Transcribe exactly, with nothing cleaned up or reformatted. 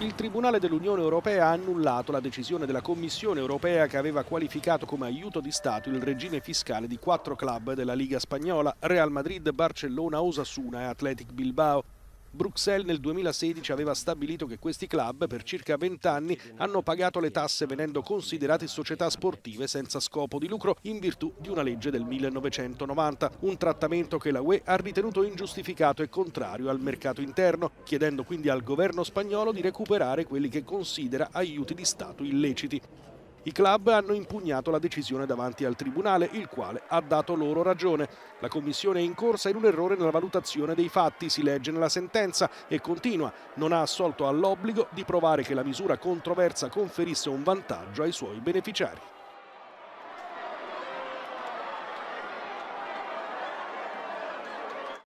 il Tribunale dell'Unione Europea ha annullato la decisione della Commissione Europea che aveva qualificato come aiuto di Stato il regime fiscale di quattro club della Liga Spagnola, Real Madrid, Barcellona, Osasuna e Athletic Bilbao. Bruxelles nel duemilasedici aveva stabilito che questi club per circa venti anni hanno pagato le tasse venendo considerati società sportive senza scopo di lucro in virtù di una legge del millenovecentonovanta, un trattamento che la U E ha ritenuto ingiustificato e contrario al mercato interno, chiedendo quindi al governo spagnolo di recuperare quelli che considera aiuti di Stato illeciti. I club hanno impugnato la decisione davanti al Tribunale, il quale ha dato loro ragione. La Commissione è incorsa in un errore nella valutazione dei fatti, si legge nella sentenza, e continua. Non ha assolto all'obbligo di provare che la misura controversa conferisse un vantaggio ai suoi beneficiari.